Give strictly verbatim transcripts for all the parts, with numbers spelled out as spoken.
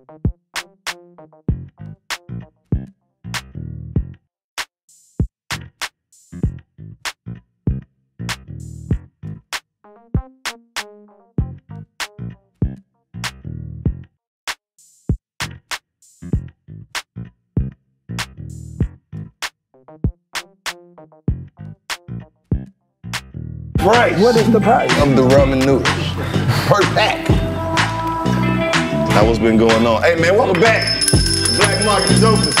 Price. What is the price of the ramen noodles per pack? Now what's been going on? Hey man, welcome back. The Black Market is open.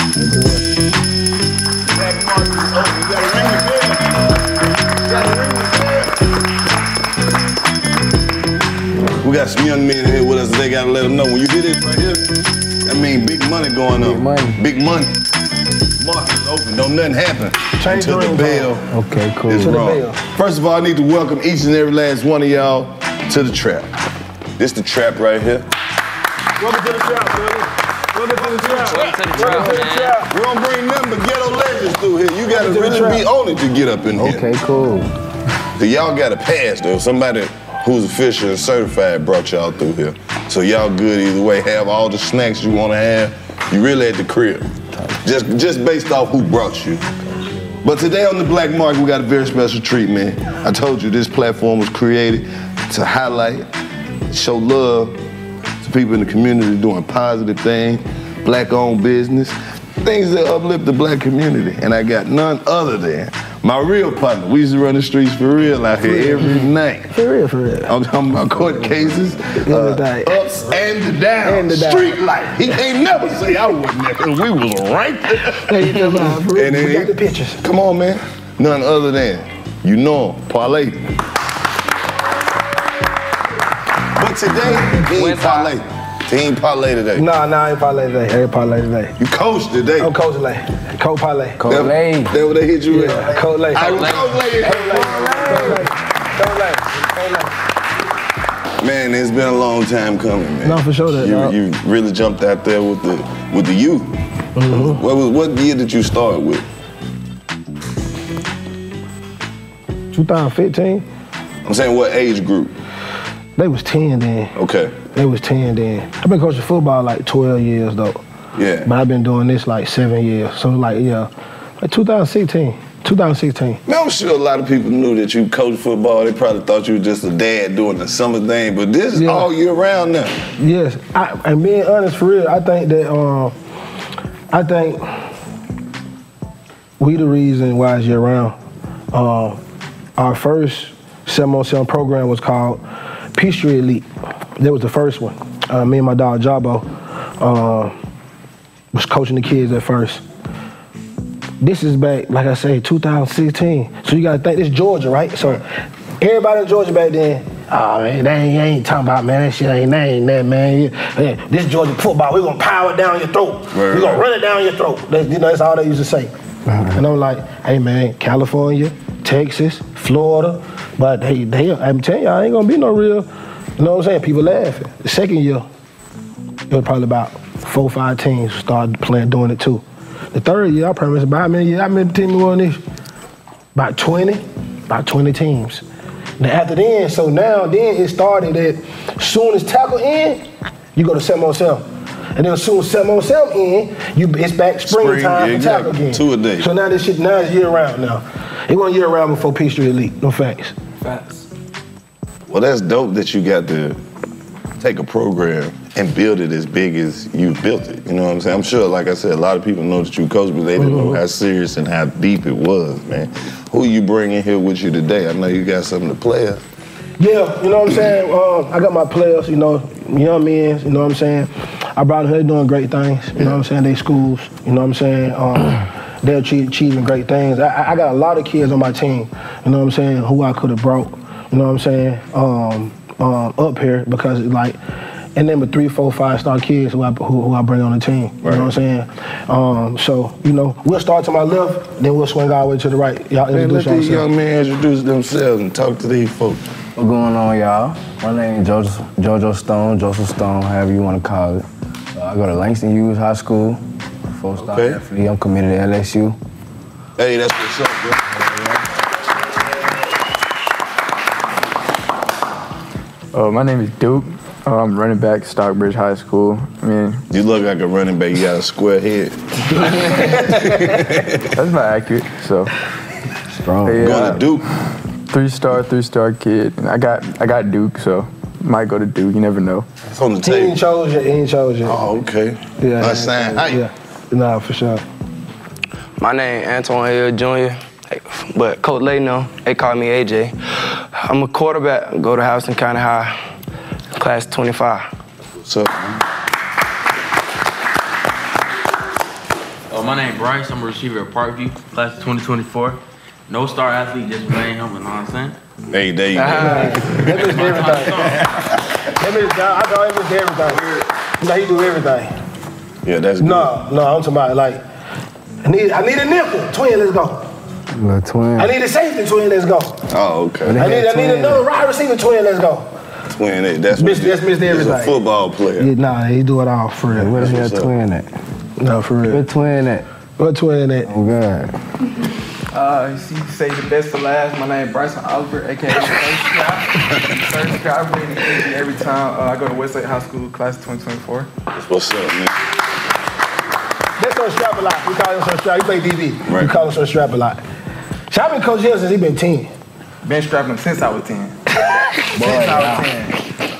The Black Market is open. You gotta ring the bell. You gotta ring the bell. We got some young men here with us. They gotta let them know when you get it right here. That means big money going on. Big money. Big money. Market's open. Don't nothing happen. Change until the, the bell. Bell. Okay, cool. It's wrong. First of all, I need to welcome each and every last one of y'all to the trap. This the trap right here. Welcome to the trap, brother. Welcome to the trap. Welcome to the trap, to the trap. We're gonna bring them but ghetto legends through here. You gotta to really be on it to get up in here. Okay, cool. So y'all got a pass though. Somebody who's official and certified brought y'all through here. So y'all good either way. Have all the snacks you wanna have. You really at the crib. Just, just based off who brought you. But today on the Black Market, we got a very special treat, man. I told you this platform was created to highlight, show love to people in the community doing positive things, black-owned business, things that uplift the black community. And I got none other than my real partner. We used to run the streets for real out here every night. For real, for real. I'm talking about court cases, uh, ups and downs, street life. He can't never say I wasn't there. We was right there. And then, we got the pictures. Come on, man. None other than, you know him, Parlay. But today, he ain't Parlay. Team parlay today. No, nah, no, nah, I ain't parlay today. I ain't parlay today. You coach today. I'm coach today. Coach parlay. Coach lay. That's what they hit you with. Yeah. Coach lay. I was coach lay. Coach lay. Man, it's been a long time coming, man. No, for sure. That, you, no. you really jumped out there with the with the U. Mm-hmm. What was what year did you start with? twenty fifteen. I'm saying what age group? They was ten then. Okay. They was ten then. I've been coaching football like twelve years though. Yeah. But I've been doing this like seven years. So like, yeah, like twenty sixteen. twenty sixteen. Now, I'm sure a lot of people knew that you coached football. They probably thought you were just a dad doing the summer thing, but this is yeah. all year round now. Yes. I, and being honest, for real, I think that, um, I think we the reason why it's year round. Uh, our first seven on seven program was called Peachtree Elite. That was the first one. Uh, me and my dog Jabo uh, was coaching the kids at first. This is back, like I say, two thousand sixteen. So you gotta think, this Georgia, right? So everybody in Georgia back then, oh man, they ain't, ain't talking about, man, that shit ain't, that ain't that, man. Yeah, this Georgia football, we gonna power it down your throat. Right. We gonna run it down your throat. That's, you know, that's all they used to say. Right. And I'm like, hey man, California, Texas, Florida, but they, they, I'm telling y'all, ain't gonna be no real. You know what I'm saying? People laughing. The second year, it was probably about four or five teams started playing, doing it too. The third year, I promise about how many years, I mean, the team we won this? About twenty, about twenty teams. Now after then, so now then it started that soon as tackle in, you go to seven on seven. And then as soon as seven on seven in, you, it's back springtime spring, yeah, for tackle again. Two a day. So now this shit, now it's year round now. It wasn't year round before Peachtree Elite, no facts. Facts. Well, that's dope that you got to take a program and build it as big as you built it. You know what I'm saying? I'm sure, like I said, a lot of people know that you coach, but they didn't know how serious and how deep it was, man. Who you bringing here with you today? I know you got some of the players. Yeah, you know what I'm saying? Uh, I got my players, you know, young men, you know what I'm saying? I brought them here doing great things, you yeah. know what I'm saying? They schools, you know what I'm saying? Um, they're achieving great things. I, I got a lot of kids on my team, you know what I'm saying, who I could have brought. You know what I'm saying? Um, um, up here because it's like, and then with three, four, five star kids who I who, who I bring on the team. Right. You know what I'm saying? Um, so you know, we'll start to my left, then we'll swing all the way to the right. Y'all introduce yourselves. Let these young men introduce themselves and talk to these folks. What's going on, y'all? My name is Joseph, JoJo Stone, Joseph Stone, however you want to call it. Uh, I go to Langston Hughes High School, four star okay. athlete. I'm committed to L S U. Hey, that's what's up, bro. Uh, my name is Duke. Oh, I'm running back, Stockbridge High School. I mean, you look like a running back. You got a square head. That's not accurate. So strong. Hey, uh, go to Duke. Three star, three star kid. And I got, I got Duke. So might go to Duke. You never know. It's on the table. He ain't chose you. He ain't chose you. Oh, okay. Yeah. That's saying. Hi. Yeah. Nah, for sure. My name Antoine Hill Junior But Coach Leno, they call me A J. I'm a quarterback. Go to Houston County High. Class twenty-five. What's up? Oh, my name Bryce. I'm a receiver at Parkview, class of twenty twenty-four. No star athlete, just playing him, you know what I'm saying? Hey, there you go. That is everything. That is, I thought it was everything. Like, he do everything. Yeah, that's good. No, no, I'm talking about, like, I need, I need a nickel. Twin, let's go. A twin. I need a safety twin, let's go. Oh, okay. I need, I need another wide receiver twin, let's go. Twin, it. That's missed, that's missed everything. He's a football player. Yeah, nah, he do it all for real. Where's your twin at? No, for real. Where twin at? Where twin at? Oh, God. Uh, she say the best to last. My name is Bryson Oliver, a k a. First Cop. First Cop, bring the energy every time uh, I go to Westlake High School, class of twenty twenty-four. That's what's up, man. That's on strap a lot. We call him on strap. He play D B. Right. We call him on strap a lot. So I've been coaching him since he been ten. Been strapping him since I was ten. Boy, yeah.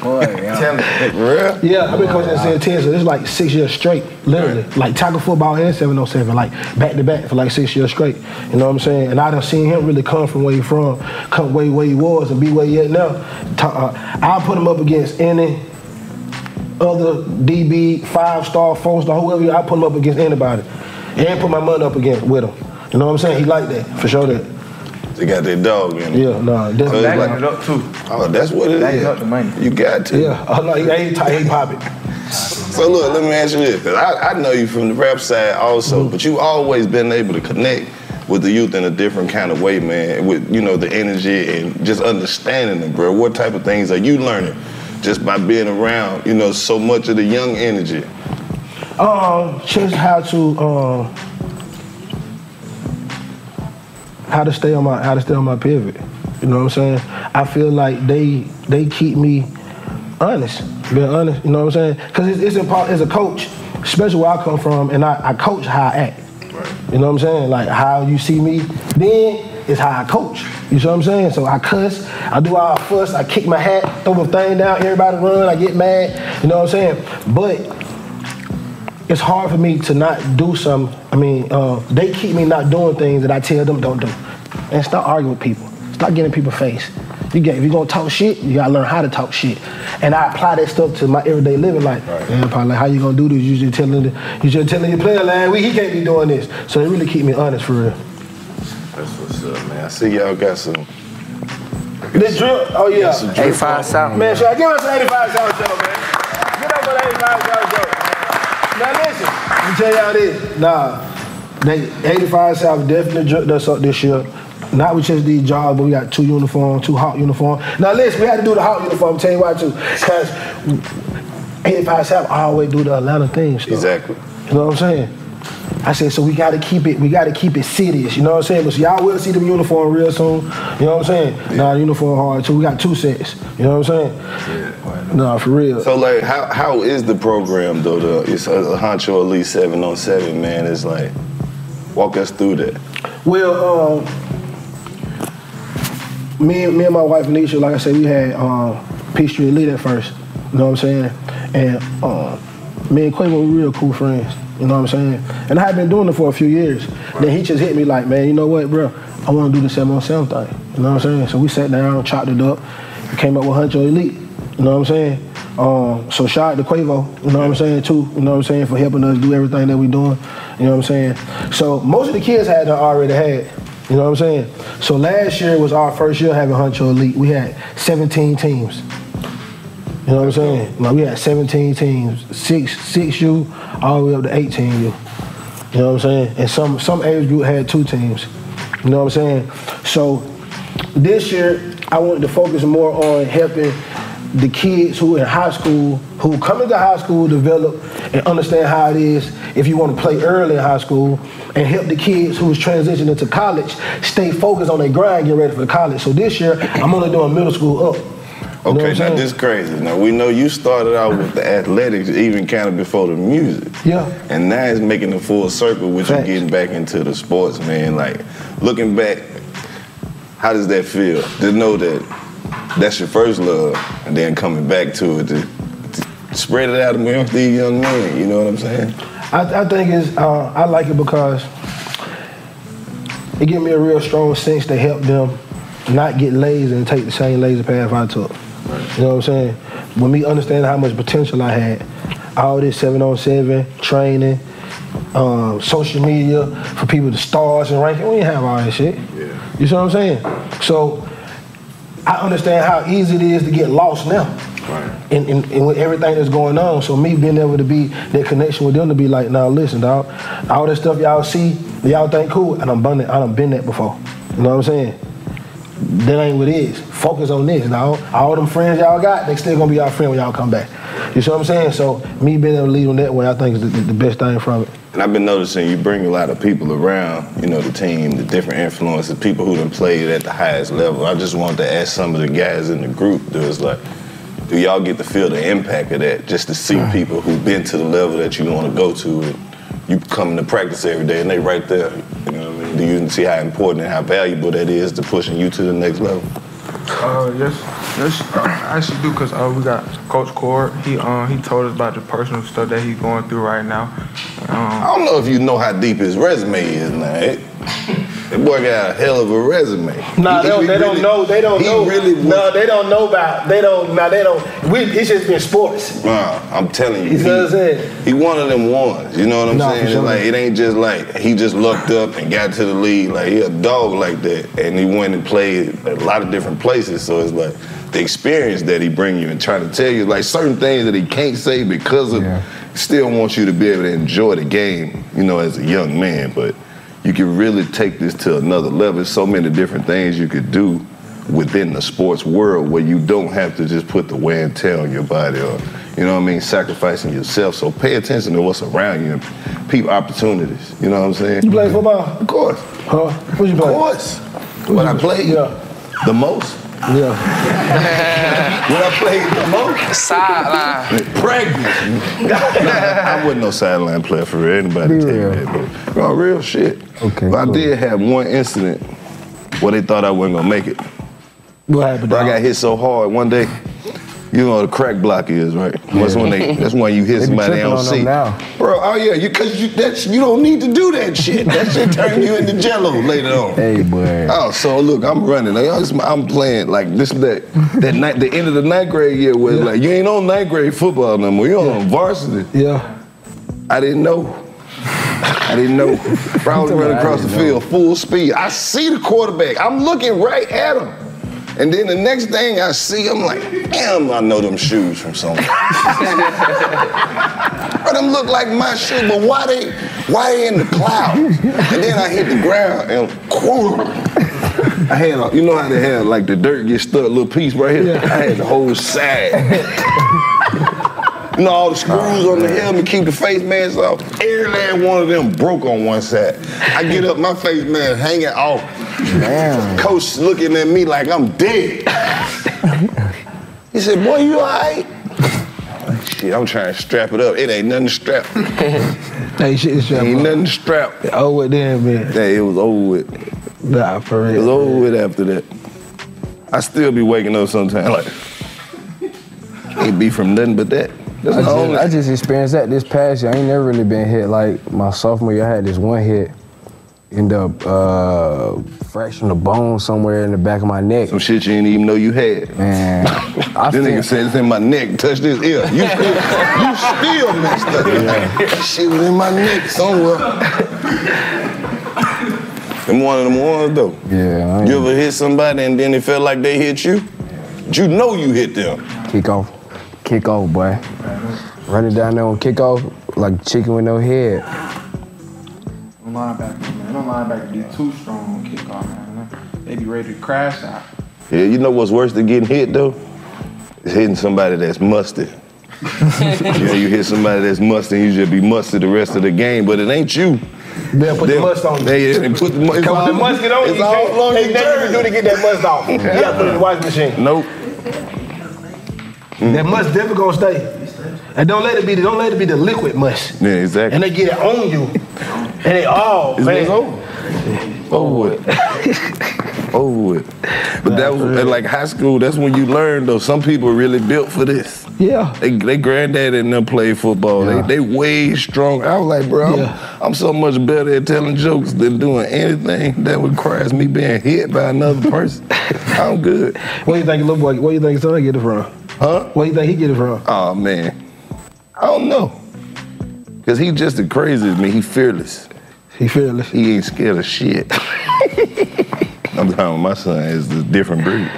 Boy, yeah. Real? Yeah, I've been coaching since ten, so it's like six years straight, literally. Right. Like tackle football and seven oh seven, like back to back for like six years straight. You know what I'm saying? And I done seen him really come from where he from, come way where he was, and be where he at now. Uh, I'll put him up against any other D B, five star, four star, whoever. I put him up against anybody, and put my money up against with him. You know what I'm saying? He like that for sure. That. They got their dog in it. Yeah, no, that's so like, it up too. Oh, that's what it that is. Up the money. You got to. Yeah, oh no, he ain't tight, he pop it. So look, let me ask you this, cause I, I know you from the rap side also, mm-hmm. but you always been able to connect with the youth in a different kind of way, man. With you know the energy and just understanding them, bro. What type of things are you learning just by being around? You know, so much of the young energy. Um, just how to. Uh, How to stay on my how to stay on my pivot. You know what I'm saying? I feel like they they keep me honest, being honest. You know what I'm saying? Because it's, it's important as a coach, especially where I come from, and I, I coach how I act. Right. You know what I'm saying? Like how you see me then is how I coach. You know what I'm saying? So I cuss, I do all I fuss, I kick my hat, throw the thing down, everybody run, I get mad. You know what I'm saying? But it's hard for me to not do some, I mean, uh, they keep me not doing things that I tell them don't do. And stop arguing with people. Stop getting in people's face. You get, if you're gonna talk shit, you gotta learn how to talk shit. And I apply that stuff to my everyday living, like, right. Man, probably like, how you gonna do this? You just telling the, you just telling your player, man, we, he can't be doing this. So they really keep me honest for real. That's what's up, man. I see y'all got some. This drip, oh yeah. eighty-five South. Man, should I give us an eighty-five South show, man? Get up for the eighty-five South show. Now listen, let me tell y'all this. Nah, they eighty-five South definitely jerked us up this year. Not with just these jobs, but we got two uniforms, two Hawk uniforms. Now listen, we had to do the Hawk uniform, tell you why too. Because eighty-five South always do the Atlanta things. Though. Exactly. You know what I'm saying? I said, so we gotta keep it, we gotta keep it serious, you know what I'm saying? But so y'all will see them uniform real soon. You know what I'm saying? Yeah. Nah, the uniform hard too. We got two sets. You know what I'm saying? Yeah. No, for real. So like, how how is the program though? The it's a Huncho Elite seven on seven, man. It's like, walk us through that. Well, um, me me and my wife Nisha, like I said, we had um, Peachtree Elite at first. You know what I'm saying? And um, me and Quavo were real cool friends. You know what I'm saying? And I had been doing it for a few years. Right. Then he just hit me like, man, you know what, bro? I want to do the seven on seven thing. You know what I'm saying? So we sat down, chopped it up, we came up with Huncho Elite. You know what I'm saying? Um, so shout out to Quavo, you know what I'm saying, too, you know what I'm saying, for helping us do everything that we doing, you know what I'm saying? So most of the kids had that already had, you know what I'm saying? So last year was our first year having Huncho Elite. We had seventeen teams, you know what I'm saying? Like we had seventeen teams, six, six U, all the way up to eighteen U, you know what I'm saying? And some, some age group had two teams, you know what I'm saying? So this year, I wanted to focus more on helping the kids who in high school, who come into high school, develop and understand how it is if you want to play early in high school, and help the kids who's transitioning to college stay focused on their grind, get ready for the college. So this year, I'm only doing middle school up. Okay, now this is crazy. Now we know you started out with the athletics even kind of before the music. Yeah. And now it's making the full circle, which you're getting back into the sports, man. Like, looking back, how does that feel? To know that that's your first love and then coming back to it, to, to spread it out amongst these young men, you know what I'm saying? I, I think it's, uh, I like it because it gave me a real strong sense to help them not get lazy and take the same lazy path I took. Right. You know what I'm saying? With me understanding how much potential I had, all this seven on seven, training, uh, social media, for people to stars and ranking, we didn't have all that shit. Yeah. You see what I'm saying? So I understand how easy it is to get lost now. Right. And, and, and with everything that's going on, so me being able to be that connection with them to be like, now nah, listen, dog, all that stuff y'all see, y'all think cool, and I'm done that, I done been that before. You know what I'm saying? That ain't what it is. Focus on this, dog. All them friends y'all got, they still gonna be our friend when y'all come back. You see what I'm saying? So me being able to lead on that way, I think is the, the best thing from it. And I've been noticing you bring a lot of people around, you know, the team, the different influences, people who done played at the highest level. I just wanted to ask some of the guys in the group, there was like, do y'all get to feel the impact of that, just to see people who've been to the level that you want to go to, and you come to practice every day and they right there, you know what I mean? Do you see how important and how valuable that is to pushing you to the next level? Uh, yes, yes, uh, I actually do, because uh, we got Coach Cord. He uh, he told us about the personal stuff that he's going through right now. Um, I don't know if you know how deep his resume is now. It, that boy got a hell of a resume. Nah, he, they, he, they really, don't know. They don't he know. Really no, nah, they don't know about. They don't. Now nah, they don't. We, it's just been sports. Nah, I'm telling you. You know what I'm saying? He one of them ones. You know what I'm nah, saying? Sure. Like, it ain't just like he just lucked up and got to the league. Like, he a dog like that, and he went and played a lot of different places. So it's like the experience that he bring you and trying to tell you, like, certain things that he can't say because of, yeah. still wants you to be able to enjoy the game, you know, as a young man. But you can really take this to another level. There's so many different things you could do within the sports world where you don't have to just put the wear and tear on your body or, you know what I mean, sacrificing yourself. So pay attention to what's around you and peep opportunities, you know what I'm saying? You play football? Of course. Huh? What you play? Of course. What I played yeah. the most. Yeah. When I played the most? Sideline. Pregnant. I wasn't no sideline player for real. Anybody Be take real. that, but no, real shit. Okay. But cool. I did have one incident where they thought I wasn't gonna make it. What happened? But I got hit so hard one day. You know what a crack block is, right? Yeah. That's when they, that's when you hit they somebody they don't see. Now. Bro, oh yeah, you cause you that's you don't need to do that shit. That shit turn you into jello later on. Hey boy. Oh, so look, I'm running. Like, I'm playing like this that that night the end of the ninth grade year was yeah. like you ain't on ninth grade football no more. You yeah. on varsity. Yeah. I didn't know. I didn't know. Probably running across the know. field, full speed. I see the quarterback. I'm looking right at him. And then the next thing I see, I'm like, damn, I know them shoes from somewhere. But them look like my shoes, but why they, why they in the clouds? And then I hit the ground and whoo, I had, you know how they have, like the dirt gets stuck, little piece right here? Yeah. I had the whole side. You know, all the screws oh, on the helmet keep the face mask off. Every last one of them broke on one side. I get up, my face mask hanging off. Damn. Coach looking at me like I'm dead. He said, boy, you all right? Shit, I'm trying to strap it up. It ain't nothing to strap. Hey, shit, strap ain't up. nothing to strap. Oh, with them, man. Hey, it was over with. Nah, for real. It was over with after that. I still be waking up sometimes like, it be from nothing but that. I just, I just experienced that this past year. I ain't never really been hit. Like, my sophomore year, I had this one hit, end up uh, fracturing a bone somewhere in the back of my neck. Some shit you didn't even know you had. Man. I this nigga said, it's in my neck, touch this ear. You still, you still messed up. Yeah. That shit was in my neck somewhere. Them one of them ones, though. Yeah. I ain't... You ever hit somebody and then it felt like they hit you? Yeah. You know you hit them. Kick off. Kickoff, boy. Running down there on kickoff like chicken with no head. Them linebackers, man. Them linebackers be too strong on kickoff, man. They be ready to crash out. Yeah, you know what's worse than getting hit, though? It's hitting somebody that's musty. You know, you hit somebody that's musty, you should be musty the rest of the game, but it ain't you. They'll put they'll, the must on you. They, they put the, it's all, the musket on it's you. All long you. Ain't nothing you can do to get that must off. You gotta put it in the washing machine. Nope. Mm. That must definitely gonna stay. And don't let it be. Don't let it be the liquid must. Yeah, exactly. And they get it on you, and they all. It's man. over. Over with. Over with. But nah, that was at like high school. That's when you learn though. Some people really built for this. Yeah. They, they granddad and them played football. Yeah. They, they way strong. I was like, bro, yeah. I'm, I'm so much better at telling jokes than doing anything that requires me being hit by another person. I'm good. Where you think little boy? Where you think son get it from? Huh? Where you think he get it from? Oh man. I don't know. Cause he just as crazy as me, he fearless. He fearless. He ain't scared of shit. I'm talking about my son is a different breed.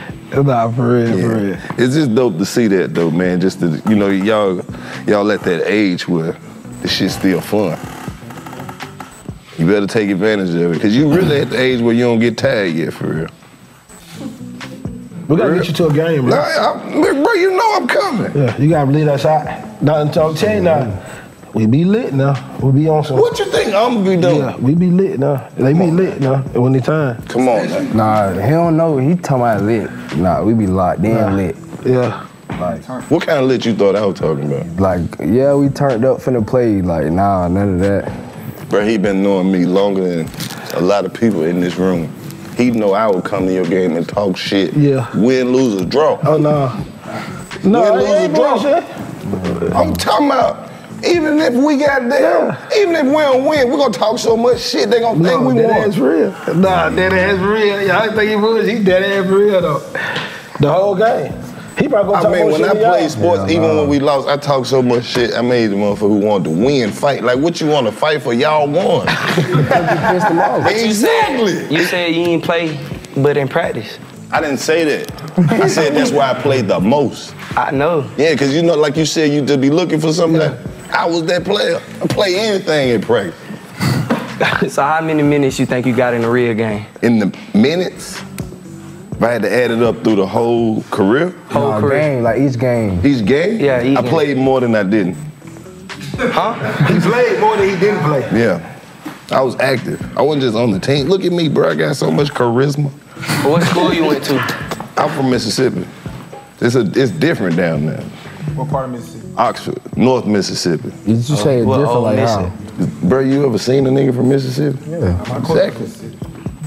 Nah, for real, yeah. for real. It's just dope to see that though, man. Just to, you know, y'all y'all at that age where the shit's still fun. You better take advantage of it. Cause you really at the age where you don't get tired yet, for real. We gotta get you to a game, bro. Nah, bro, you know I'm coming. Yeah, you gotta leave us out. Nothing talk to you now. We be lit now. We be on some. What you think I'm be doing? Yeah, we be lit now. They be lit now. When it's time. Come on, man. Nah, he don't know. He talking about lit. Nah, we be locked in nah. lit. Yeah. Like, what kind of lit you thought I was talking about? Like, yeah, we turned up finna play. Like, nah, none of that. Bro, he been knowing me longer than a lot of people in this room. He know I would come to your game and talk shit. Yeah. Win, lose, or draw. Oh, no. No, Win, lose, or draw. Bullshit. I'm talking about, even if we got there, yeah. even if we don't win, we're going to talk so much shit, they going to no, think we won. That's real. Nah, that ass real. Y'all think he was. He dead ass real, though. The whole game. He probably gonna talk I mean, when I played sports, yeah, even nah. when we lost, I talked so much shit. I made the motherfucker who wanted to win fight. Like, what you want to fight for? Y'all won. Exactly. You said you didn't play, but in practice. I didn't say that. I said that's why I played the most. I know. Yeah, because you know, like you said, you just be looking for something. Yeah. Like, I was that player. I play anything in practice. So how many minutes you think you got in the real game? In the minutes? If I had to add it up through the whole career? Whole nah, career. Game, like each game. Each game? Yeah, each I game. played more than I didn't. Huh? He played more than he didn't play. Yeah. I was active. I wasn't just on the team. Look at me, bro. I got so much charisma. What school you went to? I'm from Mississippi. It's, a, it's different down there. What part of Mississippi? Oxford, North Mississippi. Did you say it's well, different oh, like how? Bro, you ever seen a nigga from Mississippi? Yeah, exactly.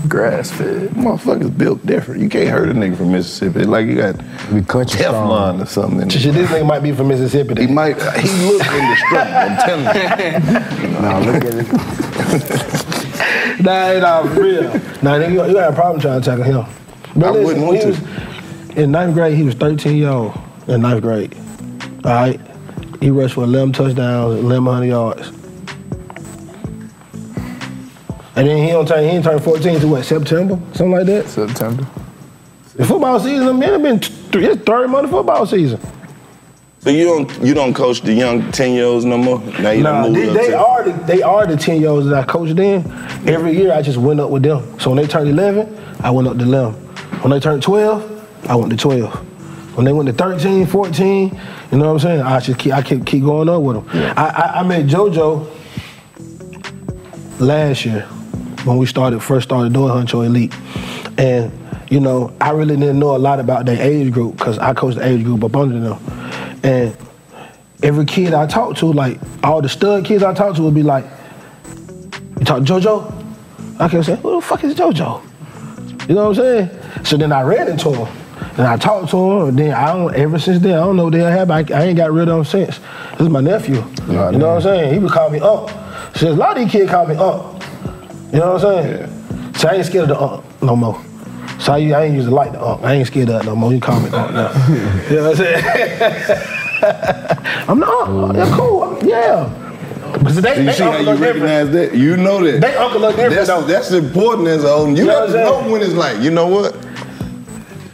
Grass-fed. Motherfuckers built different. You can't hurt a nigga from Mississippi. It's like you got Teflon or something. This nigga might be from Mississippi. He might. He looked indestructible. I'm telling you. Nah, look at it. Nah, it's all real. Nah, nigga, you, you got a problem trying to tackle him. But I listen, wouldn't want to. Was, in ninth grade, he was thirteen years old. In ninth grade, all right. He rushed for eleven touchdowns, eleven hundred yards. And then he don't turn, he ain't turned fourteen to what, September? Something like that? September. The football season, man, it's been three, it's third month of football season. So you don't you don't coach the young ten-year-olds no more? Now you nah, don't move they, they are the they are the ten-year-olds that I coached then. Every year I just went up with them. So when they turned eleven, I went up to eleven. When they turned twelve, I went to twelve. When they went to thirteen, fourteen, you know what I'm saying? I just keep I keep keep going up with them. Yeah. I, I I met JoJo last year. When we started, first started doing Huncho Elite. And, you know, I really didn't know a lot about their age group because I coached the age group up under them. And every kid I talked to, like, all the stud kids I talked to would be like, you talk to JoJo? I kept saying, who the fuck is JoJo? You know what I'm saying? So then I ran into him. And I talked to him, and then I don't, ever since then, I don't know what the hell happened. I, I ain't got rid of him since. This is my nephew. Yeah, you know what I'm saying? He would call me Unc. So a lot of these kids call me Unc. You know what I'm saying? Yeah. So I ain't scared of the unk no more. So I, I ain't used to like the unk. I ain't scared of it no more. You call me the unk now. You know what I'm saying? I'm the unk. That's cool. Yeah. But they, so you they see how you recognize different. that? You know that. They uncle look different that's, though. That's important as a old. You have to know when it's like, you know what?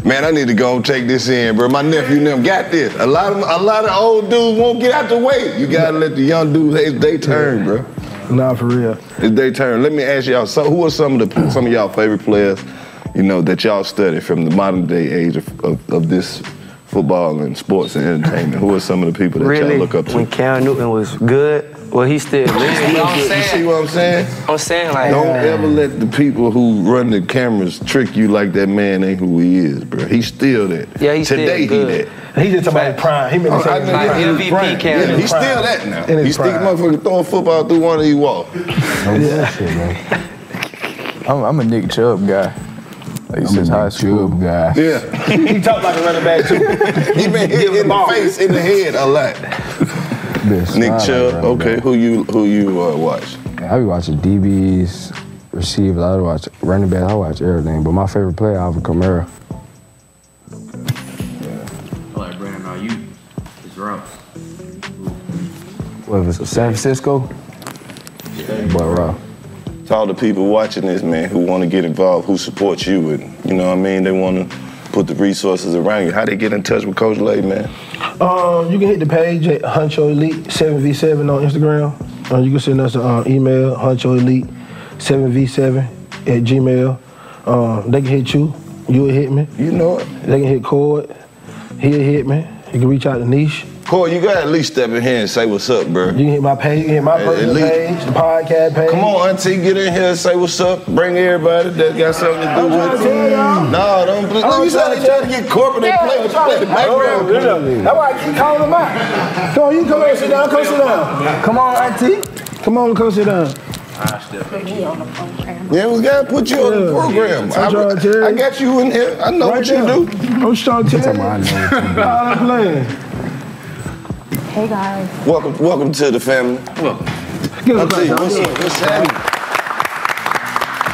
Man, I need to go and take this in, bro. My nephew never got this. A lot of a lot of old dudes won't get out the way. You gotta let the young dudes they, they turn, bro. Nah, for real. It's their turn. Let me ask y'all, so who are some of the some of y'all favorite players, you know, that y'all study from the modern day age of, of, of this football and sports and entertainment? Who are some of the people that really, y'all look up to? When Cam Newton was good, Well, he's still living. You see what I'm saying? I'm saying like Don't man. ever let the people who run the cameras trick you like that man ain't who he is, bro. He's still that. Yeah, he's Today, still Today he that. He just talking about prime. He made me say like prime. M V P prime. Cam yeah, he's prime. still that now. He's he still motherfucking throwing football through one of these walls. No bullshit, man. I'm, I'm a Nick Chubb guy. Like, I'm a high school Chubb guy. Yeah. he talked like a running back too. He been hit in the face, in the head a lot. This. Nick Chubb, okay, back. who you who you uh, watch? I be watching D Bs, receivers, I watch running back, I watch everything. But my favorite player, Alvin Kamara. Yeah. I like Brandon, are you his routes? What was it, San Francisco? Yeah. But raw. To all the people watching this, man, who want to get involved, who support you, and you know what I mean, they want to put the resources around you. How they get in touch with Coach Lay, man? Um, you can hit the page at Huncho Elite seven V seven on Instagram. Uh, you can send us an uh, email, Huncho Elite seven V seven at Gmail. Uh, they can hit you. You'll hit me. You know it. They can hit Cord. He'll hit me. You can reach out to Niche. Cord, you got to at least step in here and say what's up, bro. You can hit my page. You can hit my personal page, the podcast page. Come on, auntie. Get in here and say what's up. Bring everybody that got something to do with it. No, don't. Look, you trying to try to get corporate and play with the background. That's why I keep calling them out. Come on, you come here. Sit down. Come sit down. Come on, auntie. Come on, come sit down. Put me on the program. Yeah, we gotta put you yeah. on the program. I, I got you in here. I know right what you now. do. I'm trying to tell you. I'm playing. Hey guys. Welcome, welcome to the family. Welcome. Give us a what's up? What's happening?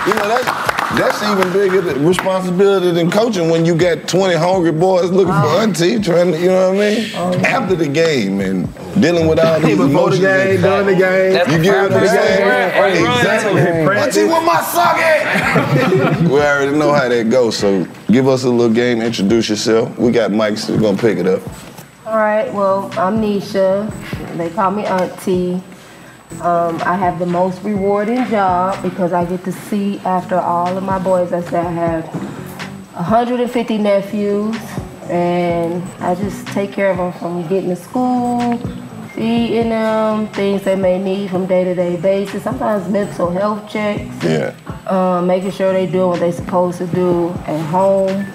You know that's that's even bigger responsibility than coaching when you got twenty hungry boys looking um, for auntie, trying to, you know what I mean? Um, After the game and dealing with all these emotions. Before the game, during the game. That's you get what I'm saying? Exactly. Auntie, with my sock at? We already know how that goes, so give us a little game, introduce yourself. We got mics, we're gonna pick it up. All right, well, I'm Nisha. They call me Auntie. Um, I have the most rewarding job because I get to see after all of my boys. I said I have one hundred fifty nephews, and I just take care of them from getting to school, feeding them, things they may need from day-to-day basis, sometimes mental health checks, yeah. uh, making sure they're doing what they're supposed to do at home,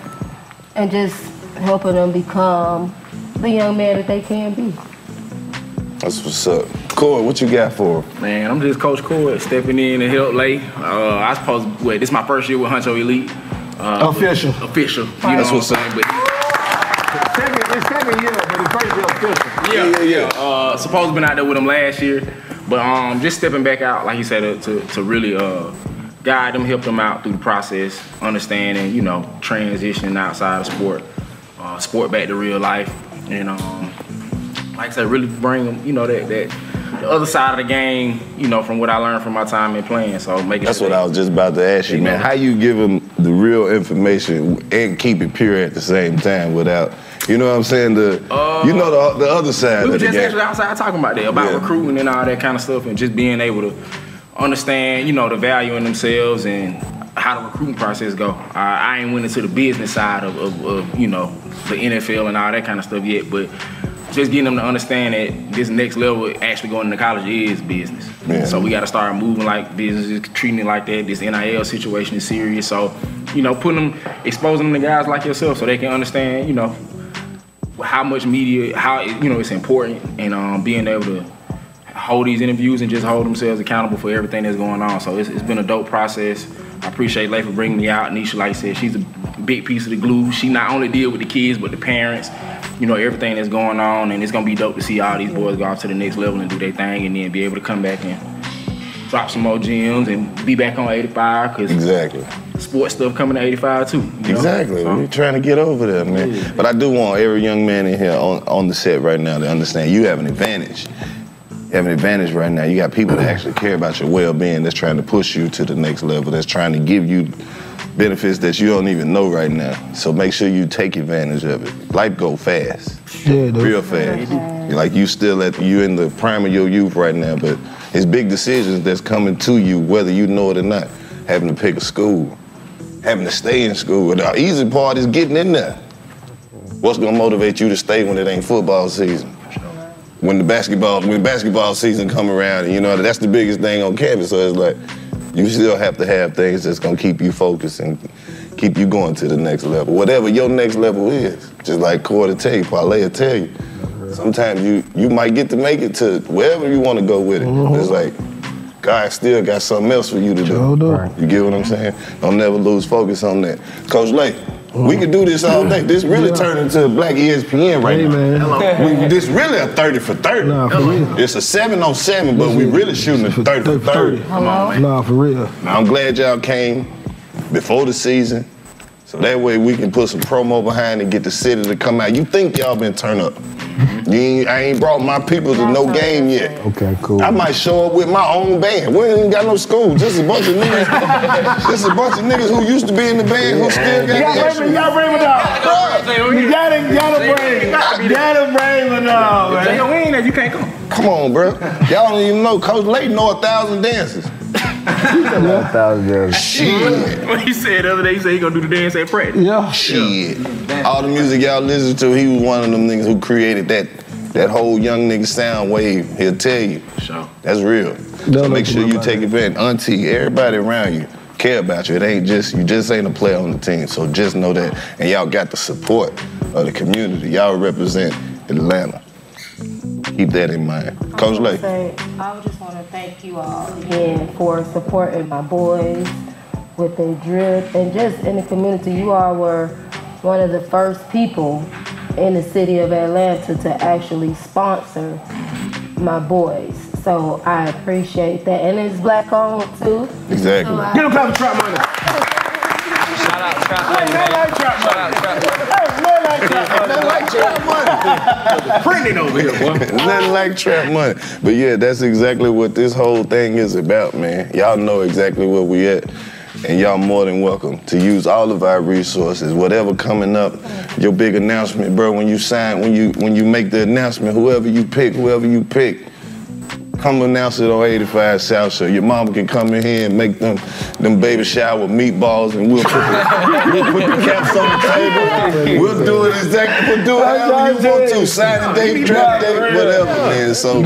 and just helping them become the young man that they can be. That's what's up. Cord, what you got for him? Man, I'm just Coach Cord, stepping in to help Lay. Uh, I was supposed to, wait, this is my first year with Huncho Elite. Uh, official. Official, you right. know That's what I'm saying. But second, it's second year, but it's first year official. Yeah, yeah, yeah. yeah. Uh, supposed to been out there with him last year, but um, just stepping back out, like you said, uh, to, to really uh, guide them, help them out through the process, understanding, you know, transitioning outside of sport, uh, sport back to real life. And um, like I said, really bring them, you know, that that the other side of the game, you know, from what I learned from my time in playing. So make it. That's what I was just about to ask you, man. How you give them the real information and keep it pure at the same time without, you know what I'm saying? The uh, you know the the other side. We were just actually outside talking about that, about yeah. recruiting and all that kind of stuff, and just being able to understand, you know, the value in themselves and how the recruiting process go. I, I ain't went into the business side of, of, of, you know, the N F L and all that kind of stuff yet, but just getting them to understand that this next level actually going into college is business. Yeah. So we got to start moving like business, treating it like that. This N I L situation is serious. So, you know, putting them, exposing them to guys like yourself so they can understand, you know, how much media, how, it, you know, it's important, and um, being able to hold these interviews and just hold themselves accountable for everything that's going on. So it's, it's been a dope process. I appreciate Lay for bringing me out. Nisha, like I said, she's a big piece of the glue. She not only deal with the kids, but the parents, you know, everything that's going on. And it's going to be dope to see all these boys go out to the next level and do their thing and then be able to come back and drop some more gems and be back on eighty-five. Cause exactly. Sports stuff coming to eighty-five, too. You know? Exactly. So, we're trying to get over there, man. Yeah. But I do want every young man in here on, on the set right now to understand you have an advantage. You have an advantage right now. You got people that actually care about your well-being, that's trying to push you to the next level, that's trying to give you benefits that you don't even know right now. So make sure you take advantage of it. Life go fast, yeah, real fast. Like you still at, you in the prime of your youth right now, but it's big decisions that's coming to you, whether you know it or not. Having to pick a school, having to stay in school. The easy part is getting in there. What's gonna motivate you to stay when it ain't football season? when the basketball when basketball season come around, and you know that's the biggest thing on campus. So it's like you still have to have things that's gonna keep you focused and keep you going to the next level, whatever your next level is. Just like Corey tell you, Parlay tell you, sometimes you you might get to make it to wherever you want to go with it. Mm-hmm. It's like God still got something else for you to do. Right. You get what I'm saying? Don't never lose focus on that. Coach Lake, mm. we could do this all day. This really yeah. turned into Black E S P N right hey, now. Man. Hello. We, this really a thirty for thirty. Nah, for real. It's a seven on seven, but we really shooting a thirty for thirty. Come on, man. Nah, for real. Now, I'm glad y'all came before the season, so that way we can put some promo behind and get the city to come out. You think y'all been turned up. You ain't, I ain't brought my people to no game yet. Okay, cool. I might show up with my own band. We ain't even got no school. Just a bunch of niggas. Just a bunch of niggas who used to be in the band who still got the extra. You gotta bring it up. You gotta, gotta bring it. You gotta bring it up, man. If we ain't there, you can't come. Come on, bro. Y'all don't even know. Coach Layton know a thousand dances. a thousand dances. Shit. What he said the other day, he said he gonna do the dance at practice. Yeah. Shit. Yeah. All the music y'all listen to, he was one of them niggas who created that that whole young nigga sound wave. He'll tell you. Sure. That's real. So make sure you take advantage. Auntie, everybody around you care about you. It ain't just, you just ain't a player on the team. So just know that. And y'all got the support of the community. Y'all represent Atlanta. Keep that in mind. Coach Lake. Say, I just want to thank you all again for supporting my boys with the drip and just in the community. You all were one of the first people in the city of Atlanta to actually sponsor my boys. So I appreciate that. And it's black owned too. Exactly. So I, Get them clap of trap money. Shout out Trap Money. Hey, like Trap Money. Shout out Trap Money. Nothing like Trap Money. Printing over here, boy. Nothing like Trap Money. But yeah, that's exactly what this whole thing is about, man. Y'all know exactly where we at. And y'all more than welcome to use all of our resources. Whatever coming up, your big announcement, bro, when you sign, when you when you make the announcement, whoever you pick, whoever you pick, come announce it on eighty-five South so your mama can come in here and make them them baby shower meatballs and we'll put the, we'll put the caps on the table. We'll do it exactly, we'll do it however you want to. Sign a date, draft date, whatever, man. So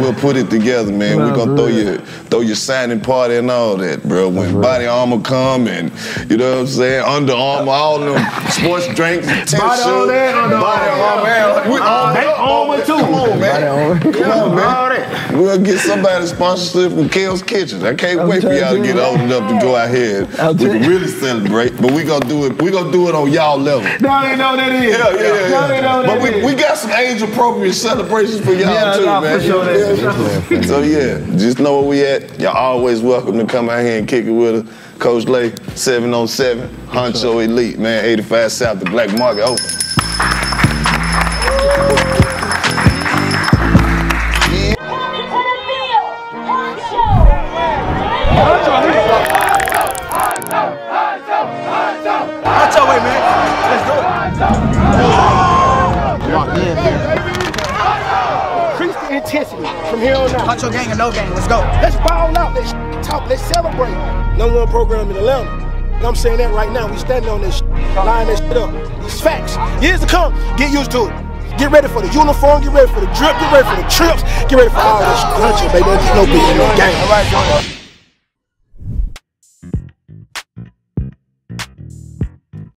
we'll put it together, man. We're gonna throw your throw your signing party and all that, bro. When Body Armor come and you know what I'm saying, Under Armor, all them sports drinks, tennis shoes, Body Armor, they Armor too. Come on, man. Come on, man. We'll get somebody sponsorship from Kel's Kitchen. I can't I'm wait for y'all to get old enough to go out here. I'm we can really celebrate, but we gonna do it. We gonna do it on y'all level. No, they know that is. Yeah, yeah, yeah. No, they know that but we, we got some age-appropriate celebrations for y'all yeah, too, no, man. For sure yeah. That is. So yeah, just know where we at. Y'all always welcome to come out here and kick it with us. Coach Lay, seven on seven, Huncho sure. Elite, man. eighty-five South, the Black Market open. From here on out. Huncho gang or no gang, let's go. Let's ball out, let's talk, let's celebrate. Number one program in Atlanta. And I'm saying that right now, we standing on this shit, line that shit up. These facts. Years to come, get used to it. Get ready for the uniform, get ready for the drip, get ready for the trips, get ready for all this shit. Huncho, baby, there's no beat in no gang. All right,